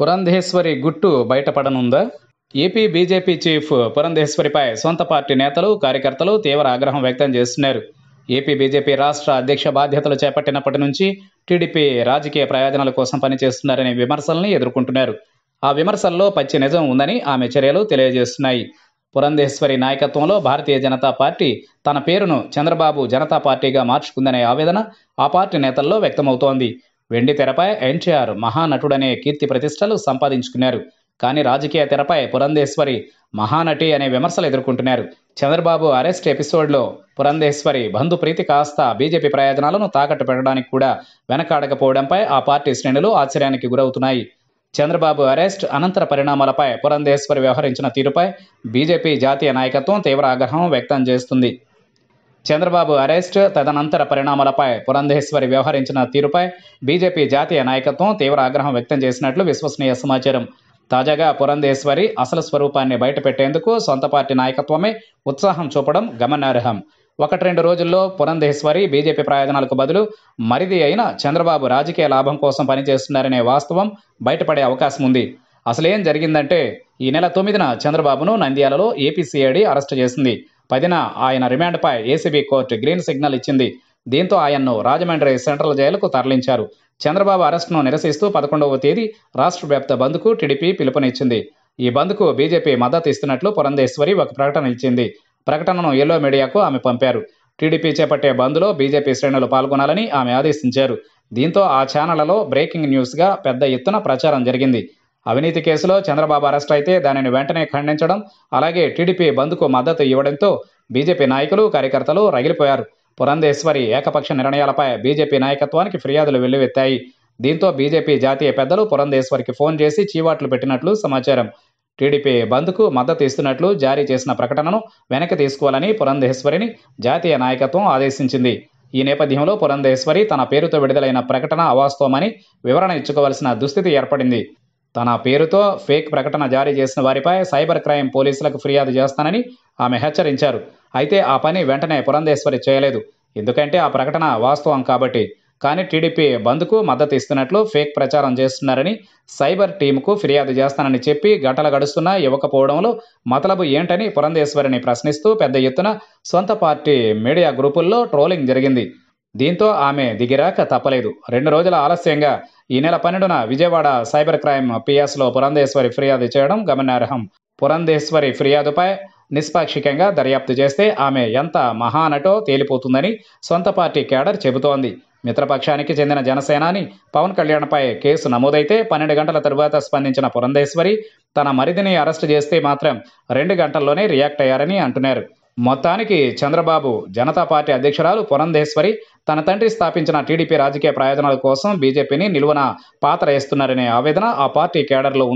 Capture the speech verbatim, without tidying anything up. పురంధేశ్వరి గుట్టు బయటపడనుందా? AP BJP chief పురంధేశ్వరిపై సొంత పార్టీ నేతలు, కార్యకర్తలు తీవ్ర ఆగ్రహం వ్యక్తం చేస్తున్నారు. ఏపీ బీజేపీ రాష్ట్ర అధ్యక్ష బాధ్యతలు చేపట్టినప్పటి నుంచి టీడీపీ రాజకీయ ప్రయోజనాల కోసం పనిచేస్తున్నారనే విమర్శల్ని ఎదుర్కొంటున్నారు. ఆ విమర్శల్లో పచ్చి నిజం ఉందని ఆమె చర్యలు తెలియజేస్తున్నాయి. పురంధేశ్వరి నాయకత్వంలో భారతీయ జనతా పార్టీ తన పేరును చంద్రబాబు జనతా పార్టీగా మార్చుకుందనే ఆవేదన ఆ పార్టీ నేతల్లో వ్యక్తమవుతోంది. వెండి తెరపై ఎన్టీఆర్ మహానటుడనే కీర్తి ప్రతిష్టలు సంపాదించుకున్నారు. కానీ రాజకీయ తెరపై పురంధేశ్వరి మహానటి అనే విమర్శలు ఎదుర్కొంటున్నారు. చంద్రబాబు అరెస్ట్ ఎపిసోడ్లో పురంధేశ్వరి బంధు ప్రీతి కాస్త బీజేపీ ప్రయోజనాలను తాకట్టు పెట్టడానికి కూడా వెనకాడకపోవడంపై ఆ పార్టీ శ్రేణులు ఆశ్చర్యానికి గురవుతున్నాయి. చంద్రబాబు అరెస్ట్ అనంతర పరిణామాలపై పురంధేశ్వరి వ్యవహరించిన తీరుపై బీజేపీ జాతీయ నాయకత్వం తీవ్ర ఆగ్రహం వ్యక్తం చేస్తుంది. చంద్రబాబు అరెస్ట్ తదనంతర పరిణామాలపై పురంధేశ్వరి వ్యవహరించిన తీరుపై బీజేపీ జాతీయ నాయకత్వం తీవ్ర ఆగ్రహం వ్యక్తం చేసినట్లు విశ్వసనీయ సమాచారం. తాజాగా పురంధేశ్వరి అసలు స్వరూపాన్ని బయటపెట్టేందుకు సొంత పార్టీ నాయకత్వమే ఉత్సాహం చూపడం గమనార్హం. ఒకటి రెండు రోజుల్లో పురంధేశ్వరి బీజేపీ ప్రయోజనాలకు బదులు మరిది అయిన చంద్రబాబు రాజకీయ లాభం కోసం పనిచేస్తున్నారనే వాస్తవం బయటపడే అవకాశం ఉంది. అసలేం జరిగిందంటే, ఈ నెల తొమ్మిదిన చంద్రబాబును నంద్యాలలో AP C I D arrest చేసింది. పదిన ఆయన రిమాండ్పై A C B court green signal ఇచ్చింది. దీంతో ఆయన్ను రాజమండ్రి సెంట్రల్ జైలుకు తరలించారు. చంద్రబాబు అరెస్టును నిరసిస్తూ పదకొండవ తేదీ రాష్ట్ర వ్యాప్త బంద్కు టీడీపీ పిలుపునిచ్చింది. ఈ బంద్కు బీజేపీ మద్దతు ఇస్తున్నట్లు పురంధేశ్వరి ఒక ప్రకటన ఇచ్చింది. ప్రకటనను ఎల్లో మీడియాకు ఆమె పంపారు. టీడీపీ చేపట్టే బంద్లో బీజేపీ శ్రేణులు పాల్గొనాలని ఆమె ఆదేశించారు. దీంతో ఆ ఛానళ్లలో బ్రేకింగ్ న్యూస్గా పెద్ద ఎత్తున ప్రచారం జరిగింది. అవినీతి కేసులో చంద్రబాబు అరెస్ట్ అయితే దానిని వెంటనే ఖండించడం, అలాగే టీడీపీ బంద్కు మద్దతు ఇవ్వడంతో బీజేపీ నాయకులు, కార్యకర్తలు రగిలిపోయారు. పురంధేశ్వరి ఏకపక్ష నిర్ణయాలపై బీజేపీ నాయకత్వానికి ఫిర్యాదులు వెల్లువెత్తాయి. దీంతో బీజేపీ జాతీయ పెద్దలు పురంధేశ్వరికి ఫోన్ చేసి చీవాట్లు పెట్టినట్లు సమాచారం. టీడీపీ బంద్కు మద్దతు ఇస్తున్నట్లు జారీ చేసిన ప్రకటనను వెనక్కి తీసుకోవాలని పురంధేశ్వరిని జాతీయ నాయకత్వం ఆదేశించింది. ఈ నేపథ్యంలో పురంధేశ్వరి తన పేరుతో విడుదలైన ప్రకటన అవాస్తవమని వివరణ ఇచ్చుకోవాల్సిన దుస్థితి ఏర్పడింది. తన పేరుతో ఫేక్ ప్రకటన జారీ చేసిన వారిపై సైబర్ క్రైమ్ పోలీసులకు ఫిర్యాదు చేస్తానని ఆమె హెచ్చరించారు. అయితే ఆ పని వెంటనే పురంధేశ్వరి చేయలేదు. ఎందుకంటే ఆ ప్రకటన వాస్తవం కాబట్టి. కానీ టీడీపీ బంద్కు మద్దతు ఇస్తున్నట్లు ఫేక్ ప్రచారం చేస్తున్నారని సైబర్ టీంకు ఫిర్యాదు చేస్తానని చెప్పి గంటలు గడుస్తున్నా ఇవ్వకపోవడంలో మతలబు ఏంటని పురంధేశ్వరిని ప్రశ్నిస్తూ పెద్ద ఎత్తున సొంత పార్టీ మీడియా గ్రూపుల్లో ట్రోలింగ్ జరిగింది. దీంతో ఆమె దిగిరాక తప్పలేదు. రెండు రోజుల ఆలస్యంగా ఈ నెల పన్నెండున విజయవాడ సైబర్ క్రైమ్ పీ ఎస్లో పురంధేశ్వరి ఫిర్యాదు చేయడం గమనార్హం. పురంధేశ్వరి ఫిర్యాదుపై నిష్పాక్షికంగా దర్యాప్తు చేస్తే ఆమె ఎంత మహానటో తేలిపోతుందని సొంత పార్టీ క్యాడర్ చెబుతోంది. మిత్రపక్షానికి చెందిన జనసేనాని పవన్ కళ్యాణ్పై కేసు నమోదైతే పన్నెండు గంటల తరువాత స్పందించిన పురంధేశ్వరి తన మరిదిని అరెస్టు చేస్తే మాత్రం రెండు గంటల్లోనే రియాక్ట్ అయ్యారని అంటున్నారు. మొత్తానికి చంద్రబాబు జనతా పార్టీ అధ్యక్షురాలు పురంధేశ్వరి తన తండ్రి స్థాపించిన టీడీపీ రాజకీయ ప్రయోజనాల కోసం బీజేపీని నిలువున పాతరేస్తున్నారనే ఆవేదన ఆ పార్టీ కేడర్లో ఉంది.